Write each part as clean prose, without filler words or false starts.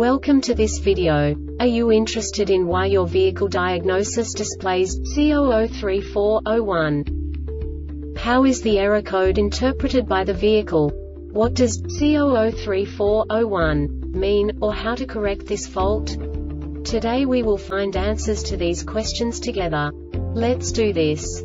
Welcome to this video. Are you interested in why your vehicle diagnosis displays C0034-01? How is the error code interpreted by the vehicle? What does C0034-01 mean, or how to correct this fault? Today we will find answers to these questions together. Let's do this.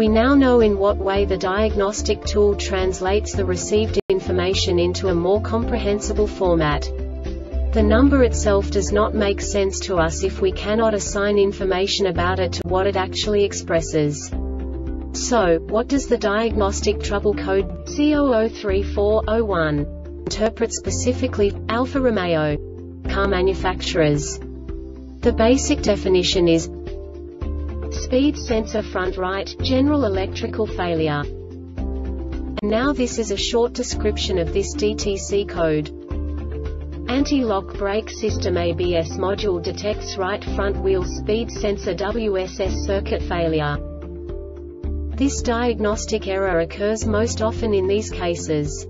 We now know in what way the diagnostic tool translates the received information into a more comprehensible format. The number itself does not make sense to us if we cannot assign information about it to what it actually expresses. So, what does the diagnostic trouble code C0034-01 interpret specifically, Alfa Romeo car manufacturers? The basic definition is speed sensor front right, general electrical failure. And now this is a short description of this DTC code. Anti-lock brake system ABS module detects right front wheel speed sensor WSS circuit failure. This diagnostic error occurs most often in these cases.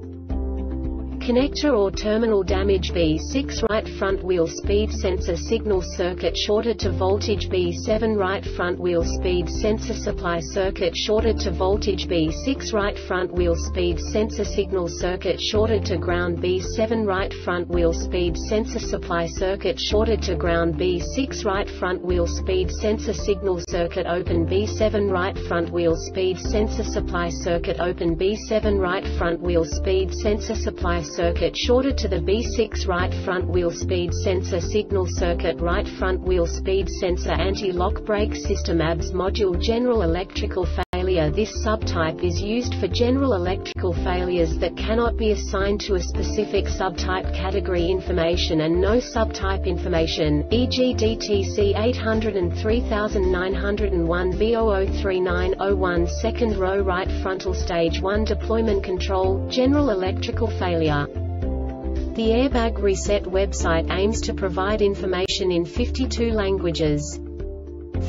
Connector or terminal damage B6 right front wheel speed sensor signal circuit shorted to voltage B7 right front wheel speed sensor supply circuit shorted to voltage B6 right front wheel speed sensor signal circuit shorted to ground B7 right front wheel speed sensor supply circuit shorted to ground B6 right front wheel speed sensor signal circuit open B7 right front wheel speed sensor supply circuit open B7 right front wheel speed sensor supply circuit shorted to the B6 right front wheel speed sensor signal circuit right front wheel speed sensor anti-lock brake system ABS module general electrical failure. This subtype is used for general electrical failures that cannot be assigned to a specific subtype category information and no subtype information, e.g. DTC 803901 B0039-01 second row right frontal stage 1 deployment control, general electrical failure. The Airbag Reset website aims to provide information in 52 languages.